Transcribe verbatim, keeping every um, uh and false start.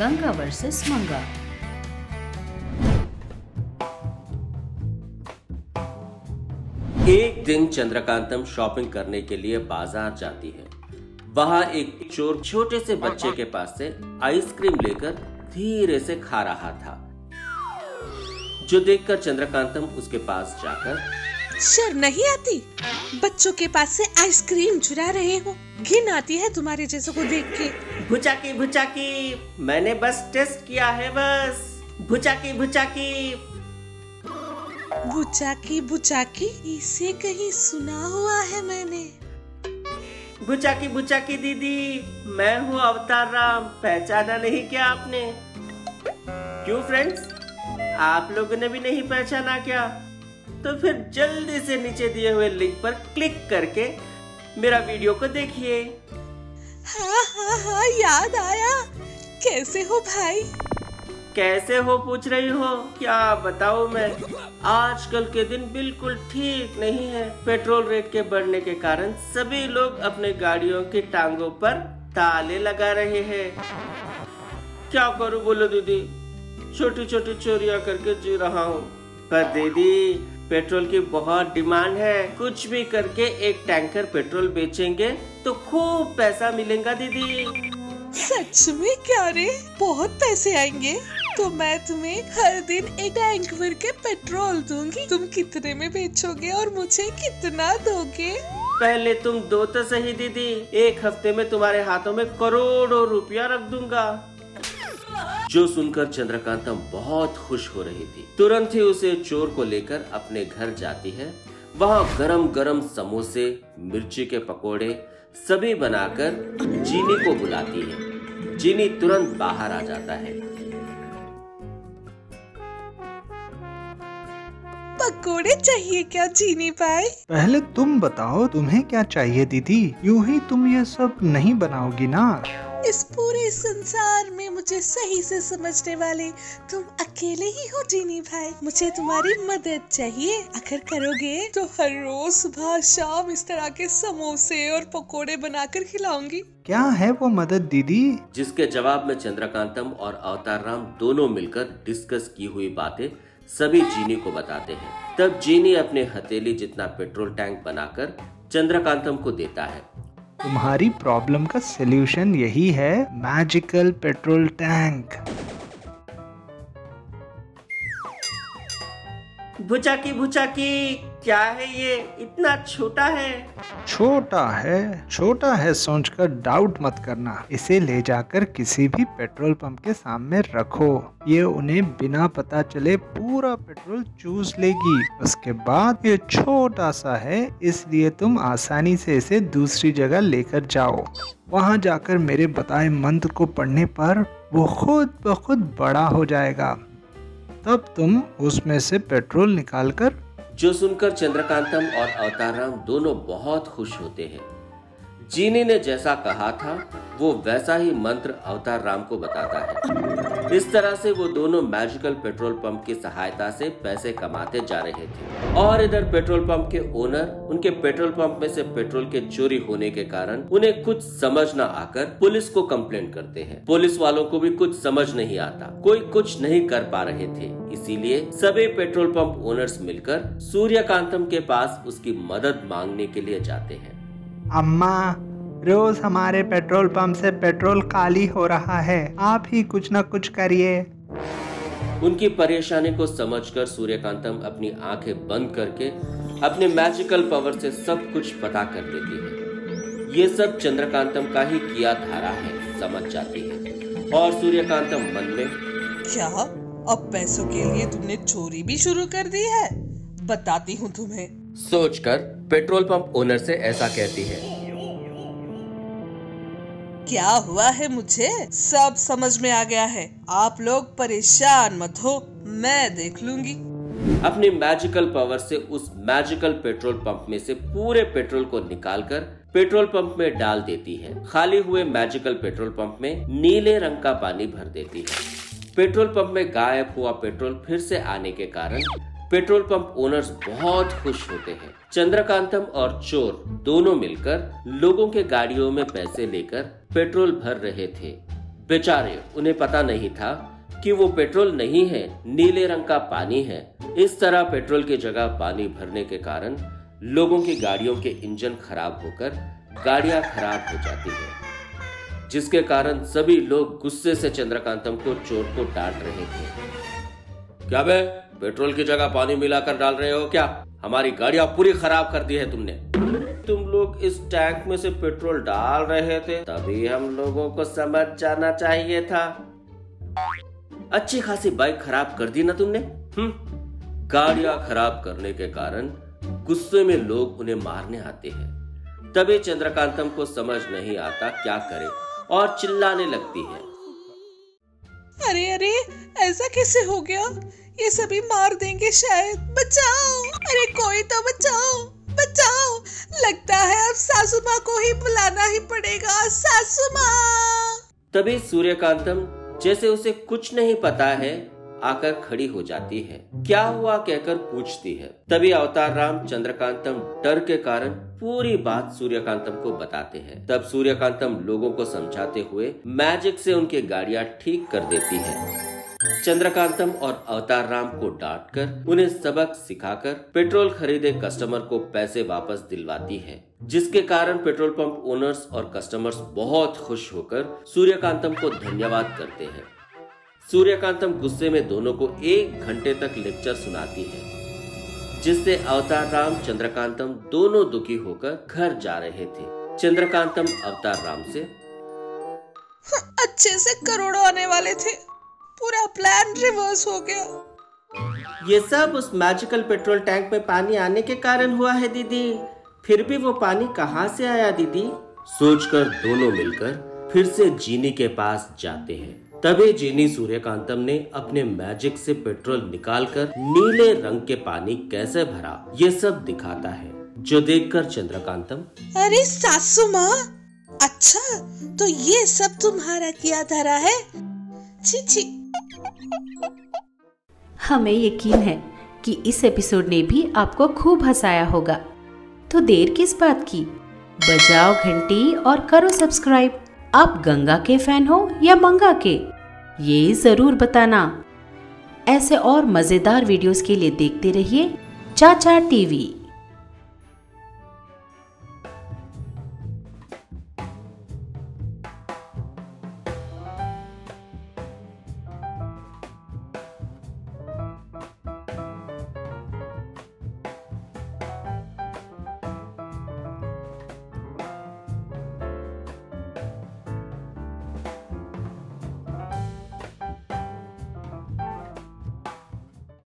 Ganga versus मंगा। एक दिन चंद्रकांतम शॉपिंग करने के लिए बाजार जाती है। वहाँ एक चोर छोटे से बच्चे के पास से आइसक्रीम लेकर धीरे से खा रहा था, जो देखकर चंद्रकांतम उसके पास जाकर, शर्म नहीं आती, बच्चों के पास से आइसक्रीम चुरा रहे हो, घिन आती है तुम्हारे जैसों को देख के। भुचाकी भुचाकी, मैंने बस टेस्ट किया है, बस भुचाकी भुचाकी। भुचाकी भुचाकी, इसे कहीं सुना हुआ है मैंने। बुचाकी बुचाकी दीदी, मैं हूँ अवतार राम, पहचाना नहीं क्या आपने? क्यों फ्रेंड्स, आप लोगों ने भी नहीं पहचाना क्या? तो फिर जल्दी से नीचे दिए हुए लिंक पर क्लिक करके मेरा वीडियो को देखिए। हाँ हाँ हाँ, याद आया। कैसे हो भाई? कैसे हो पूछ रही हो, क्या बताऊँ मैं, आजकल के दिन बिल्कुल ठीक नहीं है। पेट्रोल रेट के बढ़ने के कारण सभी लोग अपने गाड़ियों की टांगों पर ताले लगा रहे हैं। क्या करूं बोलो दीदी, छोटी छोटी चोरियां करके जी रहा हूं। पर दीदी, पेट्रोल की बहुत डिमांड है, कुछ भी करके एक टैंकर पेट्रोल बेचेंगे तो खूब पैसा मिलेगा दीदी। सच में? क्या रे, बहुत पैसे आएंगे तो मैं तुम्हें हर दिन एक टैंक भर के पेट्रोल दूंगी। तुम कितने में बेचोगे और मुझे कितना दोगे? पहले तुम दो तो सही दीदी, एक हफ्ते में तुम्हारे हाथों में करोड़ों रुपया रख दूंगा। जो सुनकर चंद्रकांतम बहुत खुश हो रही थी। तुरंत ही उसे चोर को लेकर अपने घर जाती है। वहाँ गरम गरम समोसे, मिर्ची के पकोड़े सभी बनाकर जीनी को बुलाती है। जीनी तुरंत बाहर आ जाता है। पकोड़े चाहिए क्या जीनी भाई? पहले तुम बताओ तुम्हें क्या चाहिए दीदी, यूं ही तुम ये सब नहीं बनाओगी ना। इस पूरे संसार में मुझे सही से समझने वाले तुम अकेले ही हो जीनी भाई। मुझे तुम्हारी मदद चाहिए, अगर करोगे तो हर रोज सुबह शाम इस तरह के समोसे और पकोड़े बनाकर खिलाऊंगी। क्या है वो मदद दीदी? जिसके जवाब में चंद्रकांतम और अवतार राम दोनों मिलकर डिस्कस की हुई बातें सभी जीनी को बताते हैं। तब जीनी अपने हथेली जितना पेट्रोल टैंक बनाकर चंद्रकांतम को देता है। तुम्हारी प्रॉब्लम का सलूशन यही है, मैजिकल पेट्रोल टैंक। भुचाकी भुचाकी, क्या है ये, इतना छोटा है? छोटा है छोटा है सोचकर डाउट मत करना। इसे ले जाकर किसी भी पेट्रोल पंप के सामने रखो, ये उन्हें बिना पता चले पूरा पेट्रोल चूस लेगी। उसके बाद ये छोटा सा है इसलिए तुम आसानी से इसे दूसरी जगह लेकर जाओ। वहाँ जाकर मेरे बताए मंत्र को पढ़ने पर वो खुद ब खुद बड़ा हो जाएगा, तब तुम उसमें से पेट्रोल निकालकर। जो सुनकर चंद्रकांतम और अवतार राम दोनों बहुत खुश होते हैं। जीनी ने जैसा कहा था वो वैसा ही मंत्र अवतार राम को बताता है। इस तरह से वो दोनों मैजिकल पेट्रोल पंप की सहायता से पैसे कमाते जा रहे थे। और इधर पेट्रोल पंप के ओनर उनके पेट्रोल पंप में से पेट्रोल के चोरी होने के कारण उन्हें कुछ समझ न आकर पुलिस को कंप्लेंट करते हैं। पुलिस वालों को भी कुछ समझ नहीं आता, कोई कुछ नहीं कर पा रहे थे। इसीलिए सभी पेट्रोल पंप ओनर्स मिलकर सूर्यकांतम के पास उसकी मदद मांगने के लिए जाते हैं। अम्मा, रोज हमारे पेट्रोल पंप से पेट्रोल खाली हो रहा है, आप ही कुछ न कुछ करिए। उनकी परेशानी को समझकर सूर्यकांतम अपनी आंखें बंद करके अपने मैजिकल पावर से सब कुछ पता कर लेती है। ये सब चंद्रकांतम का ही किया धारा है, समझ जाती है। और सूर्यकांतम मन में, क्या अब पैसों के लिए तुमने चोरी भी शुरू कर दी है? बताती हूँ तुम्हें, सोचकर पेट्रोल पंप ओनर से ऐसा कहती है। क्या हुआ है मुझे, सब समझ में आ गया है, आप लोग परेशान मत हो, मैं देख लूंगी। अपने मैजिकल पावर से उस मैजिकल पेट्रोल पंप में से पूरे पेट्रोल को निकालकर पेट्रोल पंप में डाल देती है। खाली हुए मैजिकल पेट्रोल पंप में नीले रंग का पानी भर देती है। पेट्रोल पंप में गायब हुआ पेट्रोल फिर से आने के कारण पेट्रोल पंप ओनर्स बहुत खुश होते हैं। चंद्रकांतम और चोर दोनों मिलकर लोगों के गाड़ियों में पैसे लेकर पेट्रोल भर रहे थे। बेचारे उन्हें पता नहीं था कि वो पेट्रोल नहीं है, नीले रंग का पानी है। इस तरह पेट्रोल की जगह पानी भरने के कारण लोगों की गाड़ियों के इंजन खराब होकर गाड़ियां खराब हो जाती है, जिसके कारण सभी लोग गुस्से से चंद्रकांतम को चोर को डांट रहे थे। क्या बे, पेट्रोल की जगह पानी मिलाकर डाल रहे हो क्या? हमारी गाड़ियां पूरी खराब कर दी है तुमने। तुम लोग इस टैंक में से पेट्रोल डाल रहे थे, तभी हम लोगों को समझ जाना चाहिए था। अच्छी खासी बाइक खराब कर दी ना तुमने। हम्म गाड़ियां खराब करने के कारण गुस्से में लोग उन्हें मारने आते हैं। तभी चंद्रकांतम को समझ नहीं आता क्या करे और चिल्लाने लगती है, अरे अरे ऐसा कैसे हो गया, ये सभी मार देंगे शायद, बचाओ, अरे कोई तो बचाओ बचाओ। लगता है अब सासू माँ को ही बुलाना ही पड़ेगा, सासू माँ। तभी सूर्यकांतम जैसे उसे कुछ नहीं पता है आकर खड़ी हो जाती है, क्या हुआ कहकर पूछती है। तभी अवतार राम चंद्रकांतम डर के कारण पूरी बात सूर्यकांतम को बताते हैं। तब सूर्यकांतम लोगों को समझाते हुए मैजिक से उनकी गाड़ियां ठीक कर देती है। चंद्रकांतम और अवतार राम को डांटकर उन्हें सबक सिखाकर पेट्रोल खरीदे कस्टमर को पैसे वापस दिलवाती है, जिसके कारण पेट्रोल पंप ओनर्स और कस्टमर्स बहुत खुश होकर सूर्यकांतम को धन्यवाद करते हैं। सूर्यकांतम गुस्से में दोनों को एक घंटे तक लेक्चर सुनाती है, जिससे अवतार राम चंद्रकांतम दोनों दुखी होकर घर जा रहे थे। चंद्रकांतम अवतार राम से, अच्छे से करोड़ों आने वाले थे, पूरा प्लान रिवर्स हो गया। ये सब उस मैजिकल पेट्रोल टैंक में पानी आने के कारण हुआ है दीदी, फिर भी वो पानी कहाँ से आया दीदी? सोचकर दोनों मिलकर फिर से जीनी के पास जाते हैं। तभी जीनी सूर्यकांतम ने अपने मैजिक से पेट्रोल निकालकर नीले रंग के पानी कैसे भरा ये सब दिखाता है, जो देखकर चंद्रकांतम, अरे सासू माँ, अच्छा तो ये सब तुम्हारा किया धरा है, छी छी। हमें यकीन है कि इस एपिसोड ने भी आपको खूब हंसाया होगा, तो देर किस बात की, बजाओ घंटी और करो सब्सक्राइब। आप गंगा के फैन हो या मंगा के, ये जरूर बताना। ऐसे और मजेदार वीडियोस के लिए देखते रहिए चाचा टीवी।